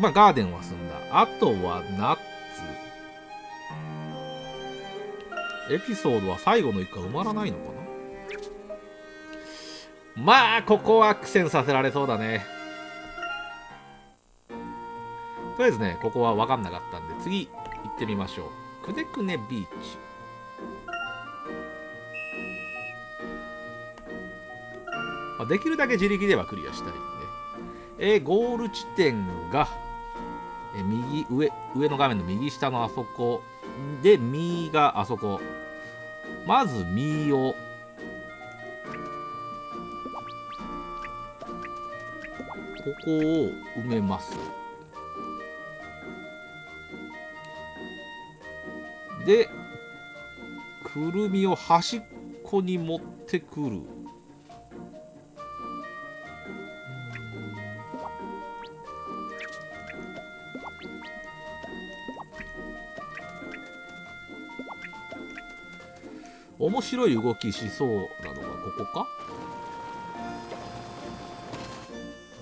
まあガーデンは済んだ。あとはナッツ。エピソードは最後の1回埋まらないのかな。まあここは苦戦させられそうだね。とりあえずね、ここは分かんなかったんで次行ってみましょう。くねくねビーチ。まあ、できるだけ自力ではクリアしたいんで。ゴール地点が、右上の画面の右下のあそこで、ミーがあそこ。まずミーをここを埋めます。でくるみを端っこに持ってくる。面白い動きしそうなのがここか。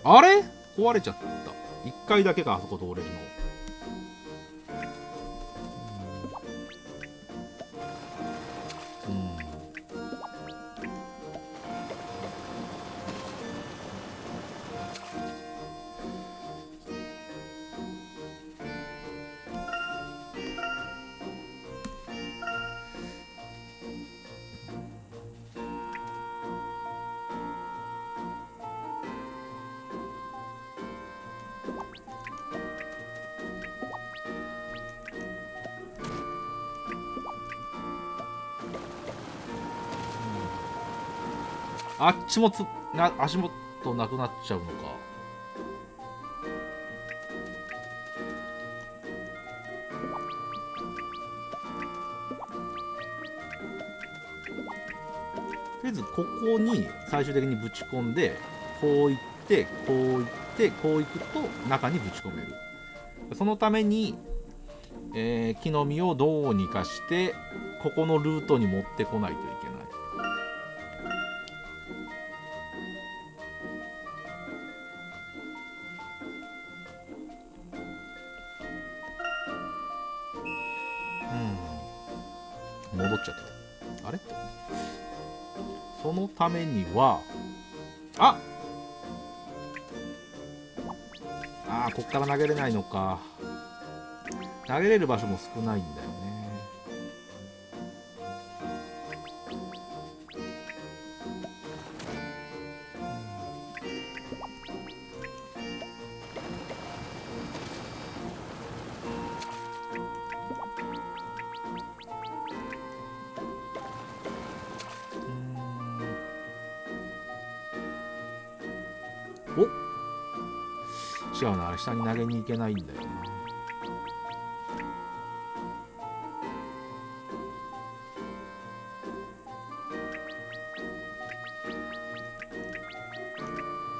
あれ壊れちゃった。1回だけかあそこ通れるの。あっちも足元なくなっちゃうのか。とりあえずここに最終的にぶち込んで、こういってこういってこういくと中にぶち込める。そのために、木の実をどうにかしてここのルートに持ってこないといけない。ためにはあ、こっから投げれないのか。投げれる場所も少ないんだよね。違うな、あれ下に投げに行けないんだよな。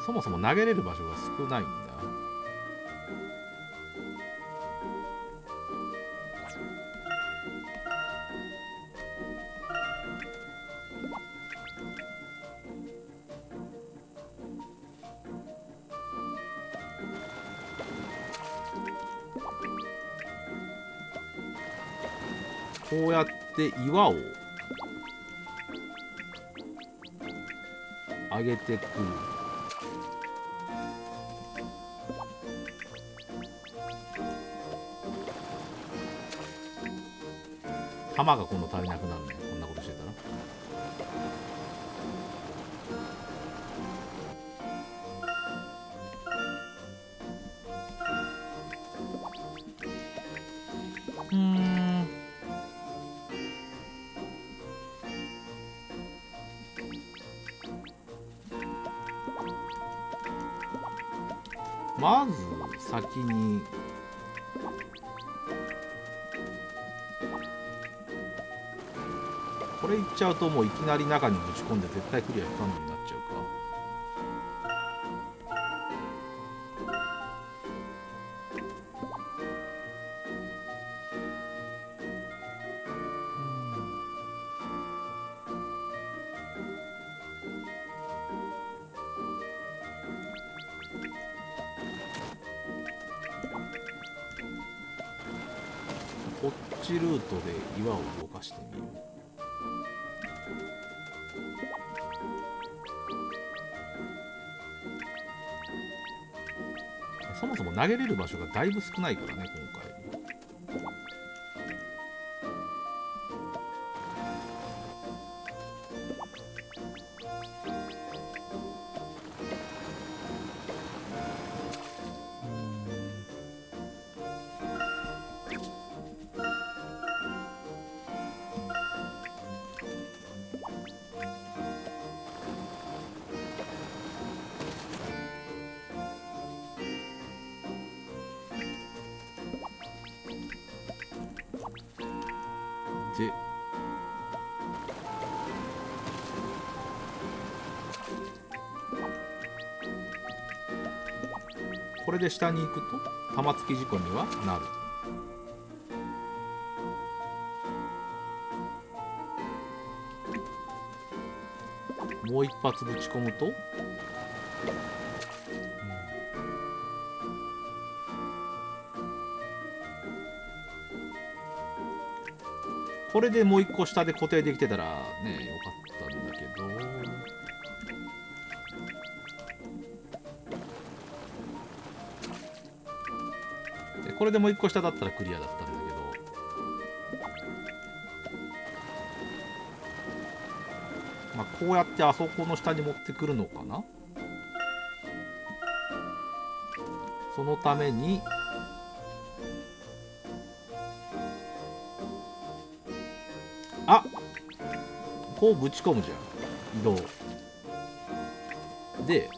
そもそも投げれる場所が少ないんだ。こうやって岩を上げてくる。弾が今度足りなくなるね、こんなことしてたら。まず先にこれいっちゃうと、もういきなり中にぶち込んで絶対クリア不可能になっちゃうか。こっちルートで岩を動かしてみる。そもそも投げれる場所がだいぶ少ないからね、今回。で、これで下に行くと玉突き事故にはなる。もう一発ぶち込むと、これでもう一個下で固定できてたらね、よかったんだけど。で、これでもう一個下だったらクリアだったんだけど。まあ、こうやってあそこの下に持ってくるのかな。そのために。あ、こうぶち込むじゃん、移動で。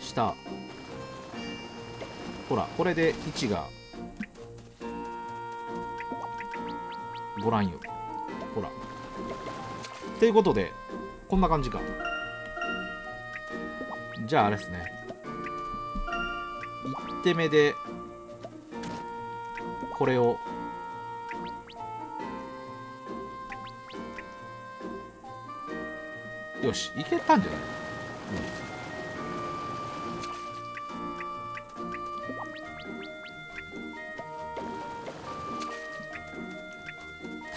下、ほら、これで位置がご覧よ、ほら。ということでこんな感じか。じゃああれですね、1手目でこれをよし、いけたんじゃない、う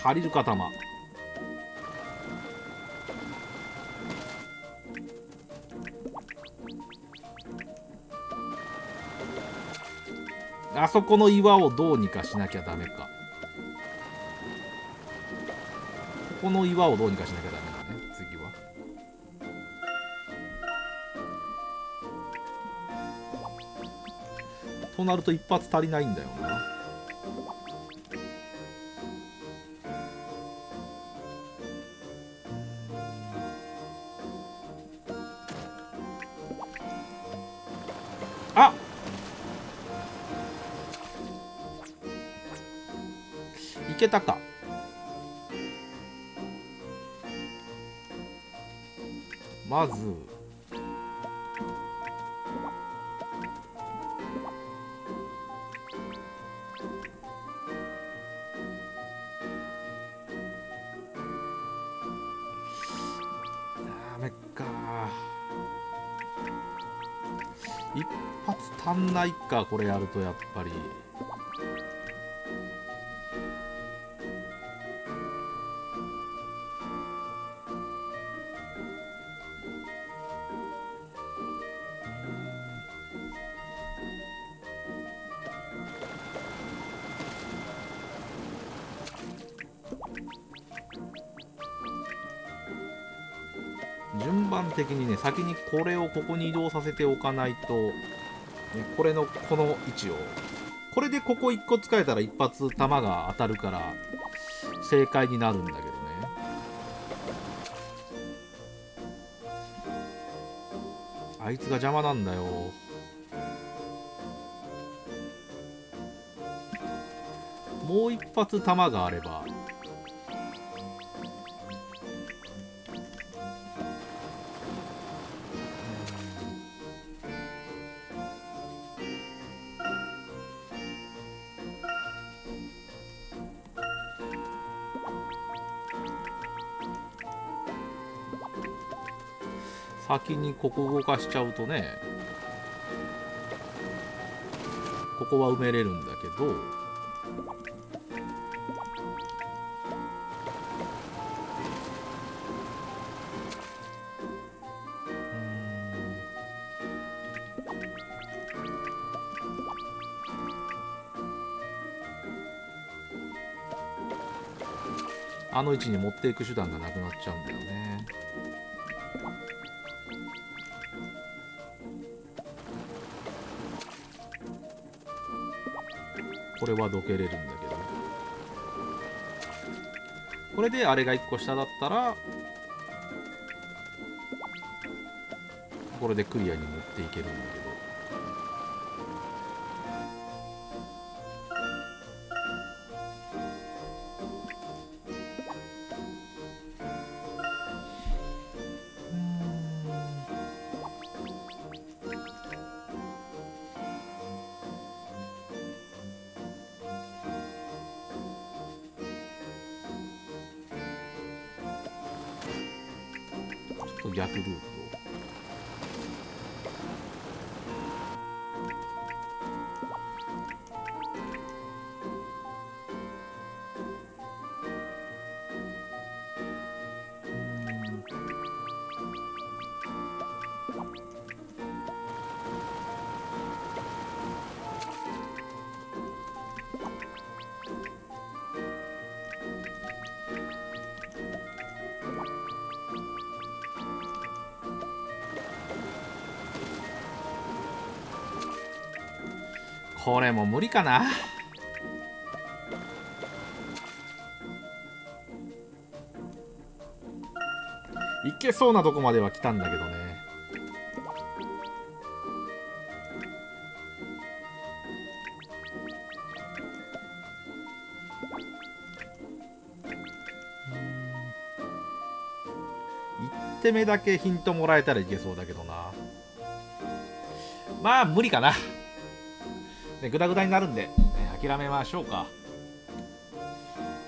ん、足りるか玉。あそこの岩をどうにかしなきゃダメか。ここの岩をどうにかしなきゃダメだね、次は。となると一発足りないんだよな。あっ、いけたか。まずダメか、一発足んないか。これやるとやっぱり。順番的にね、先にこれをここに移動させておかないと、ね、これのこの位置を、これでここ1個使えたら一発弾が当たるから正解になるんだけどね。あいつが邪魔なんだよ。もう一発弾があれば。先にここ動かしちゃうとね、ここは埋めれるんだけど、あの位置に持っていく手段がなくなっちゃうんだよね。これはどけれるんだけど、これであれが1個下だったらこれでクリアに持っていけるんだけど。逆ルート。これも無理かな。いけそうなとこまでは来たんだけどね。1手目だけヒントもらえたらいけそうだけどな。まあ無理かな。グダグダになるんで、諦めましょうか。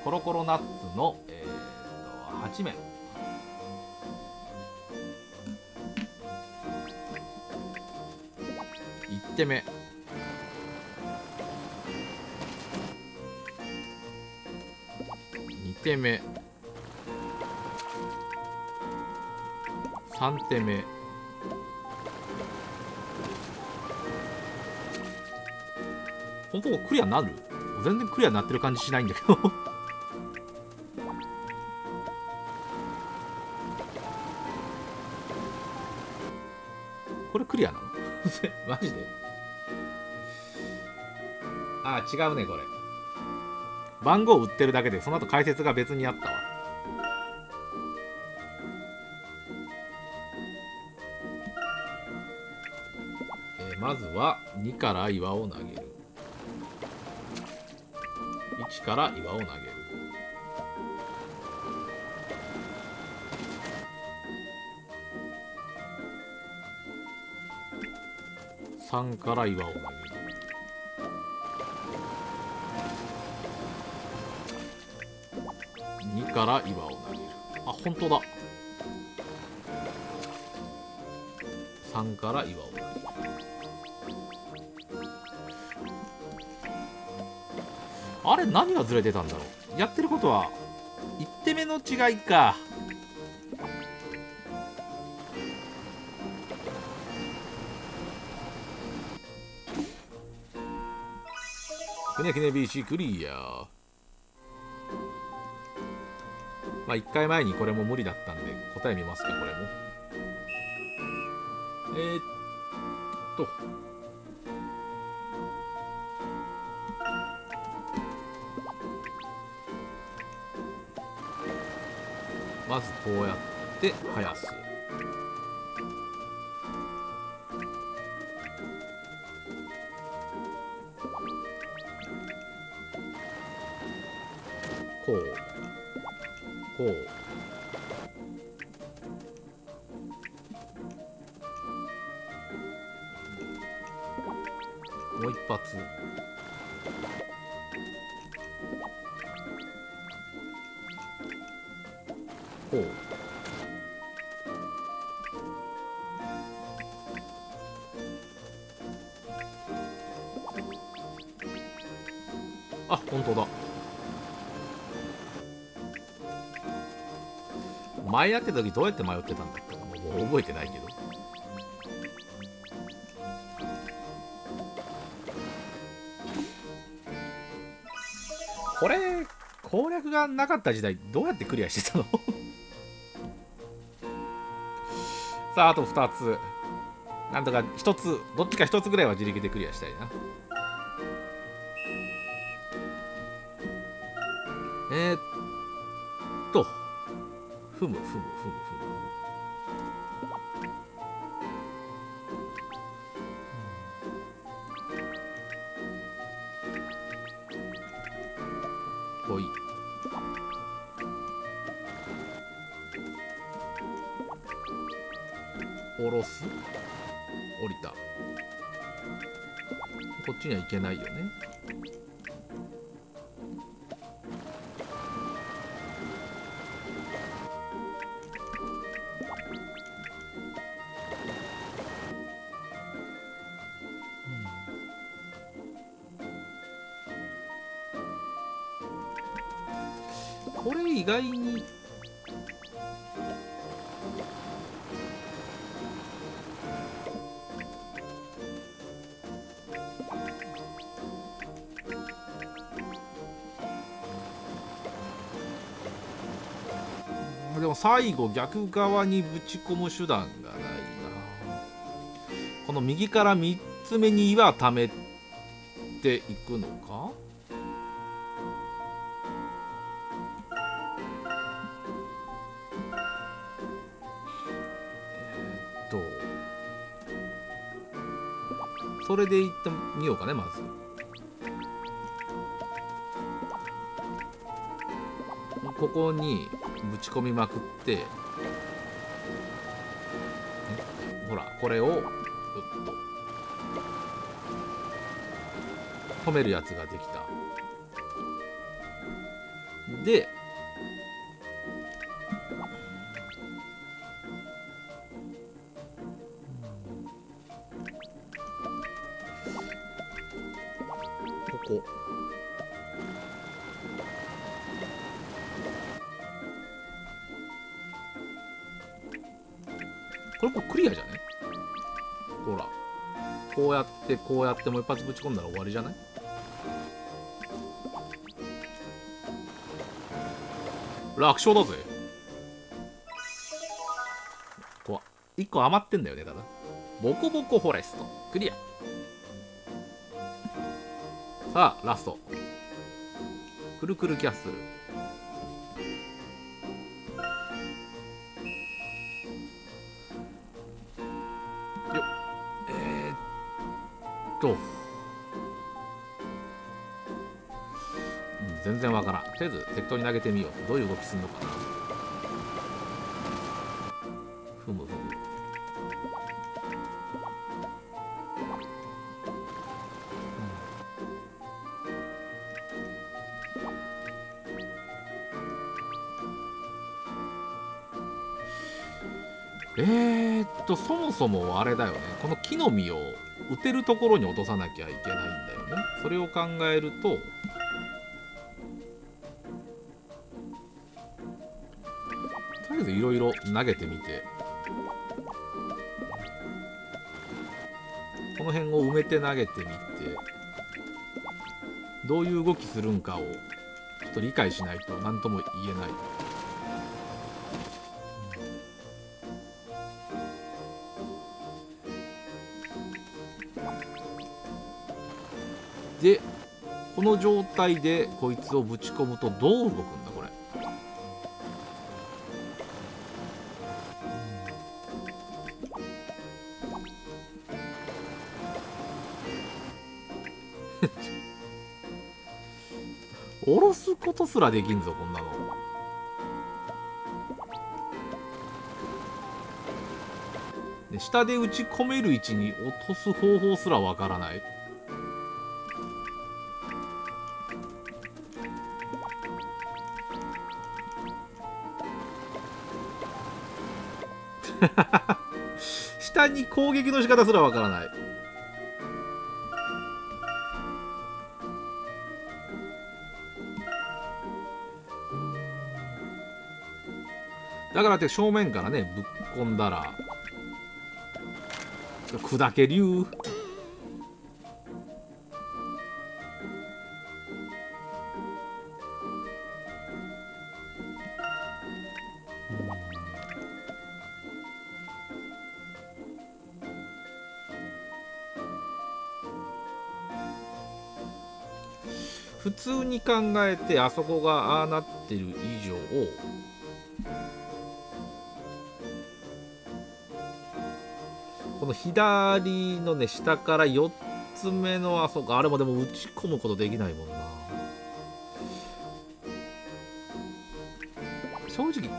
コロコロナッツの、8面。1手目。2手目。3手目。本当クリアになる？全然クリアになってる感じしないんだけどこれクリアなのマジで。ああ違うね、これ番号売ってるだけで、その後解説が別にあったわ。まずは2から岩を投げる、1から岩を投げる。3から岩を投げる。2から岩を投げる。あ、本当だ。3から岩を投げる。あれ何がずれてたんだろう。やってることは1手目の違いか。くねくね BC クリア。まあ1回前にこれも無理だったんで答え見ますか。これもまずこうやって生やす。こうこうもう一発。あ、本当だ。前やってた時どうやって迷ってたんだっけな、もう覚えてないけど。これ攻略がなかった時代どうやってクリアしてたのさあ、あと2つ。なんとか1つ、どっちか1つぐらいは自力でクリアしたいな。ふむ。ほい。下ろす。降りた。こっちには行けないよね。これ意外にでも最後逆側にぶち込む手段がないな。この右から3つ目に岩溜めていくのか。それでいってみようかね、まず。ここにぶち込みまくって、ほら、これを止めるやつができた。で、こここれもうクリアじゃね。ほら、こうやってこうやってもう一発ぶち込んだら終わりじゃない。楽勝だぜ。こう1個余ってんだよね。ただボコボコフォレストクリア。さあ、ラスト。くるくるキャッスル。よっ、全然わからん。とりあえず適当に投げてみよう。どういう動きするのかな。ふむふむ。そもそもあれだよね、この木の実を打てるところに落とさなきゃいけないんだよね。それを考えると、とりあえずいろいろ投げてみて、この辺を埋めて投げてみて、どういう動きするんかをちょっと理解しないと何とも言えない。で、この状態でこいつをぶち込むとどう動くんだこれ。下ろすことすらできんぞこんなの。で、下で打ち込める位置に落とす方法すらわからない。下に攻撃の仕方すらわからない。だからって正面からねぶっ込んだら砕け流。普通に考えてあそこがああなってる以上をこの左のね下から4つ目のあそこあれもでも打ち込むことできないもんな。正直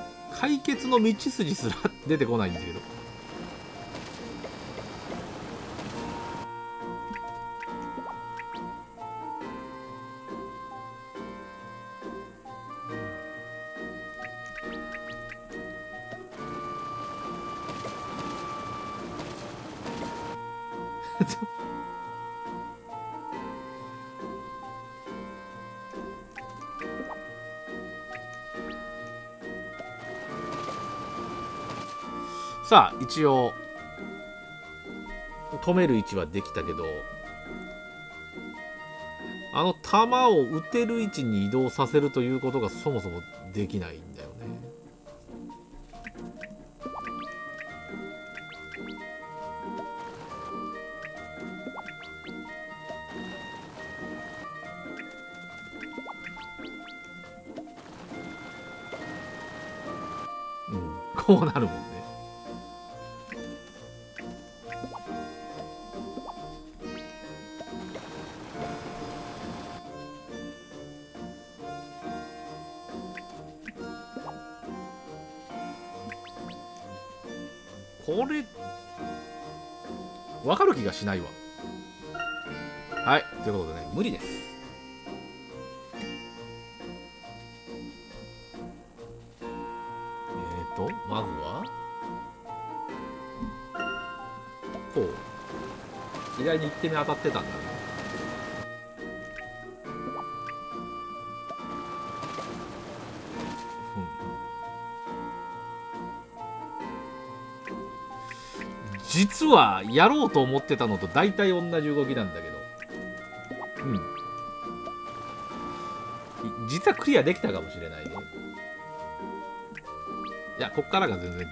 解決の道筋すら出てこないんだけど。さあ一応止める位置はできたけどあの弾を打てる位置に移動させるということがそもそもできないんだよね。こうなるもんね。これ分かる気がしないわ。はい、ということでね無理です。マグはこう意外に1手目当たってたんだね。実はやろうと思ってたのと大体同じ動きなんだけど、うん、実はクリアできたかもしれないね。いや、こっからが全然違うか。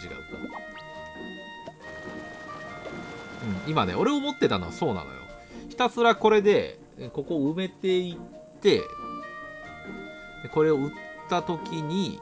うん、今ね、俺思ってたのはそうなのよ。ひたすらこれで、ここを埋めていって、これを打ったときに、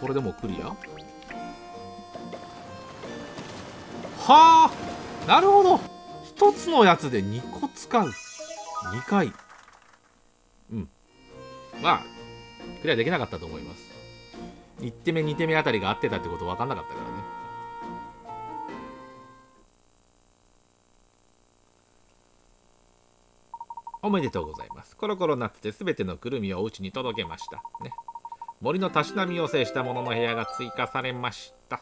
これでもうクリア？はあ、なるほど。一つのやつで2個使う。2回。うん。まあ、クリアできなかったと思います。1手目、2手目あたりが合ってたってこと分かんなかったからね。おめでとうございます。コロコロナッツで全てのくるみをお家に届けました。ね。森のたしなみを制した者の部屋が追加されました。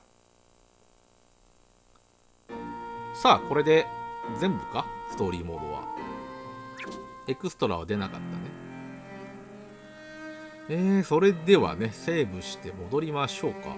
さあ、これで全部か？ストーリーモードは。エクストラは出なかったね。それではね、セーブして戻りましょうか。